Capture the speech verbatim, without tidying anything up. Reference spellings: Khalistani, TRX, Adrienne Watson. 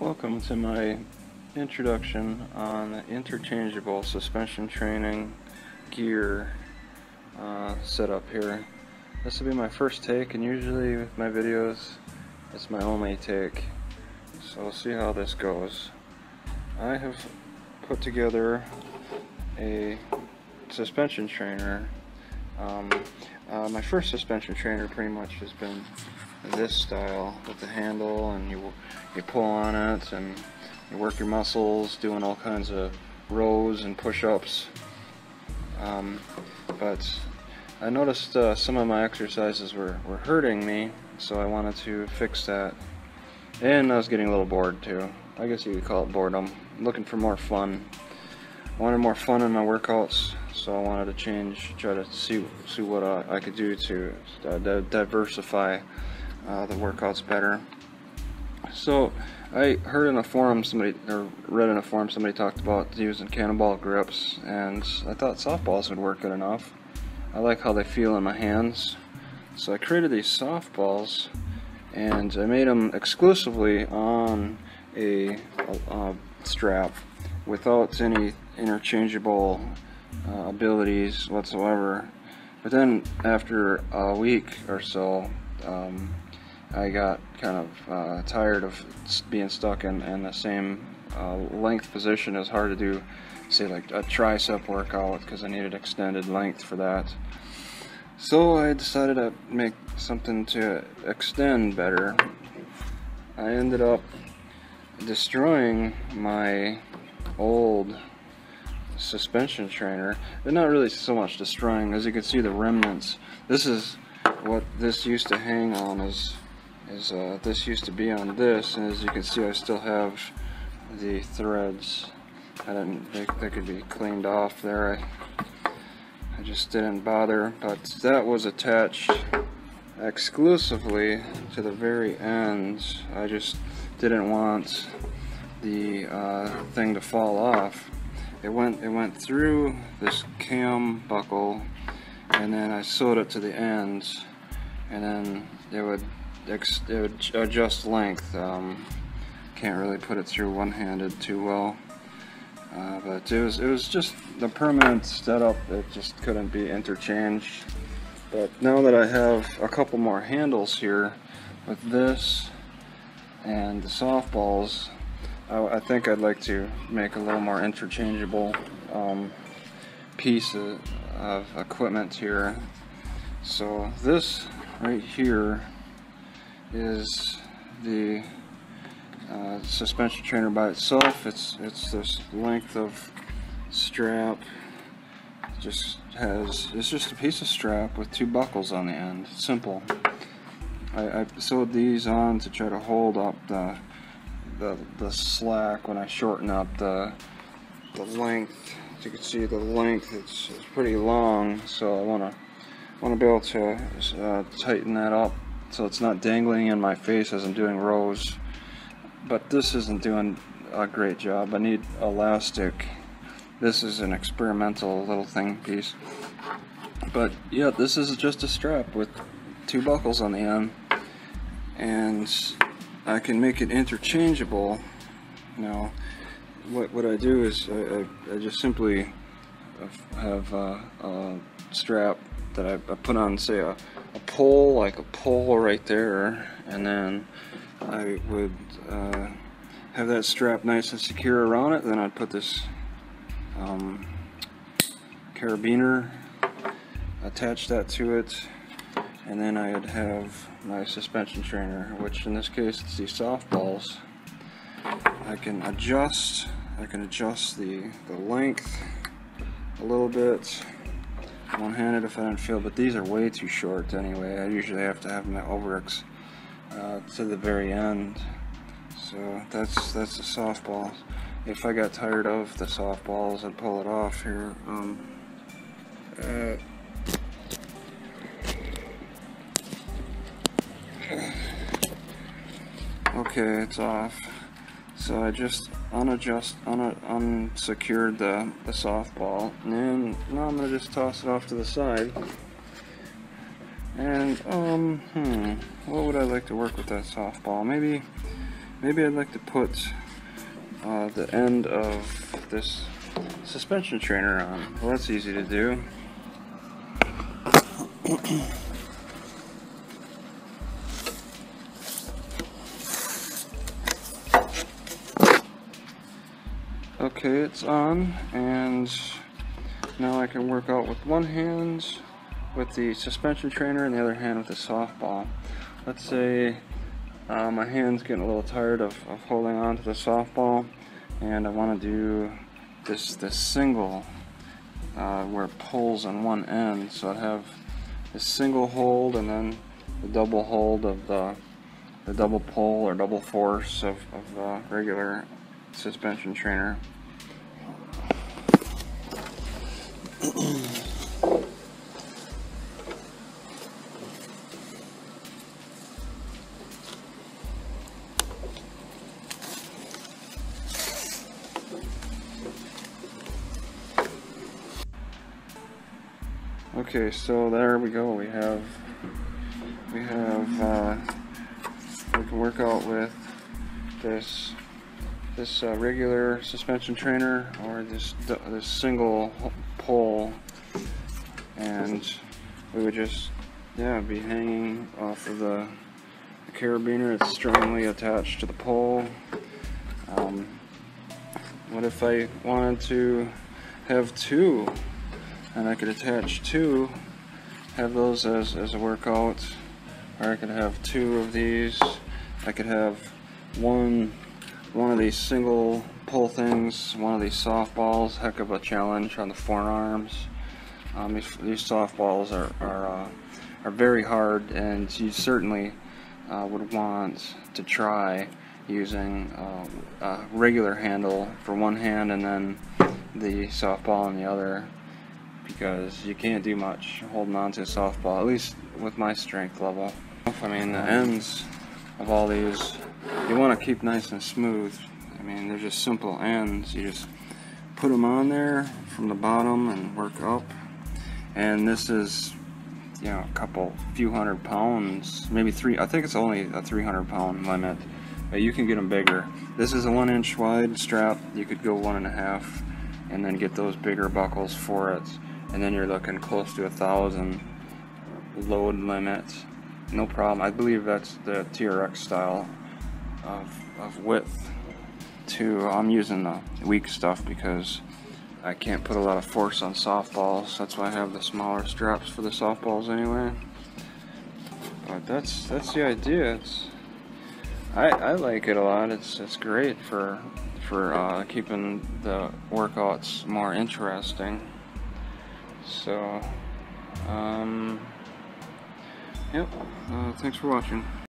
Welcome to my introduction on interchangeable suspension training gear uh, setup here. This will be my first take, and usually with my videos it's my only take, so we'll see how this goes. I have put together a suspension trainer. Um, uh, my first suspension trainer pretty much has been this style with the handle, and you you pull on it and you work your muscles doing all kinds of rows and push-ups. Um, but I noticed uh, some of my exercises were, were hurting me, so I wanted to fix that, and I was getting a little bored too. I guess you could call it boredom. I'm looking for more fun. I wanted more fun in my workouts, so I wanted to change, try to see, see what I, I could do to uh, di diversify Uh, the workouts better. So I heard in a forum somebody, or read in a forum somebody talked about using cannonball grips, and I thought softballs would work good enough. I like how they feel in my hands, so I created these softballs, and I made them exclusively on a, a, a strap without any interchangeable uh, abilities whatsoever. But then after a week or so, um, I got kind of uh, tired of being stuck in, in the same uh, length position. It was hard to do, say, like a tricep workout, because I needed extended length for that. So I decided to make something to extend better. I ended up destroying my old suspension trainer. They're not really so much destroying, as you can see the remnants. This is what this used to hang on, is is uh, this used to be on this, and as you can see I still have the threads. I didn't think they could be cleaned off there. I, I just didn't bother, but that was attached exclusively to the very end. I just didn't want the uh, thing to fall off. It went, it went through this cam buckle, and then I sewed it to the end, and then it would, ex it would adjust length. Um, can't really put it through one-handed too well, uh, but it was it was just the permanent setup. It just couldn't be interchanged. But now that I have a couple more handles here with this and the softballs, I, I think I'd like to make a little more interchangeable um, piece of, of equipment here. So this right here is the uh, suspension trainer by itself. It's it's this length of strap. It just has it's just a piece of strap with two buckles on the end. Simple. I, I sewed these on to try to hold up the the, the slack when I shorten up the the length. As you can see, the length it's, it's pretty long, so I want to want to be able to uh, tighten that up so it's not dangling in my face as I'm doing rows. But this isn't doing a great job. I need elastic. This is an experimental little thing piece. But yeah, this is just a strap with two buckles on the end, and I can make it interchangeable now. What, what I do is I, I, I just simply have a, a strap that I, I put on, say, a, a pole, like a pole right there, and then I would uh, have that strap nice and secure around it. Then I'd put this um, carabiner, attach that to it, and then I'd have my suspension trainer, which in this case it's these softballs. I can adjust, I can adjust the, the length a little bit, one-handed if I don't feel, but these are way too short anyway. I usually have to have my overx uh, to the very end. So that's that's the softballs. If I got tired of the softballs, I'd pull it off here. Um, uh, okay, it's off. So I just unadjust, un unsecured the, the softball, and then now I'm gonna just toss it off to the side. And um, hmm, what would I like to work with that softball? Maybe Maybe I'd like to put uh, the end of this suspension trainer on. Well, that's easy to do. Okay, it's on, and now I can work out with one hand with the suspension trainer and the other hand with the softball. Let's say uh, my hand's getting a little tired of, of holding on to the softball, and I want to do this this single uh, where it pulls on one end, so I'd have the single hold and then the double hold of the, the double pull or double force of, of the regular suspension trainer. Okay, so there we go. We have we have uh, we can work out with this this uh, regular suspension trainer or this this single pole, and we would just yeah be hanging off of the, the carabiner. It's strongly attached to the pole. Um, what if I wanted to have two? And I could attach two, have those as, as a workout, or I could have two of these. I could have one one of these single pull things, one of these softballs. Heck of a challenge on the forearms. Um, these, these softballs are are, uh, are very hard, and you certainly uh, would want to try using uh, a regular handle for one hand and then the softball in the other, because you can't do much holding on to a softball, at least with my strength level. I mean, the ends of all these, you want to keep nice and smooth. I mean, they're just simple ends. You just put them on there from the bottom and work up. And this is, you know, a couple, few hundred pounds, maybe three. I think it's only a three hundred pound limit, but you can get them bigger. This is a one inch wide strap. You could go one and a half and then get those bigger buckles for it. And then you're looking close to a thousand load limit, no problem. I believe that's the T R X style of, of width too. I'm using the weak stuff because I can't put a lot of force on softballs. That's why I have the smaller straps for the softballs anyway. But that's that's the idea. It's I, I like it a lot. It's it's great for for uh, keeping the workouts more interesting. So, um, yep, uh, thanks for watching.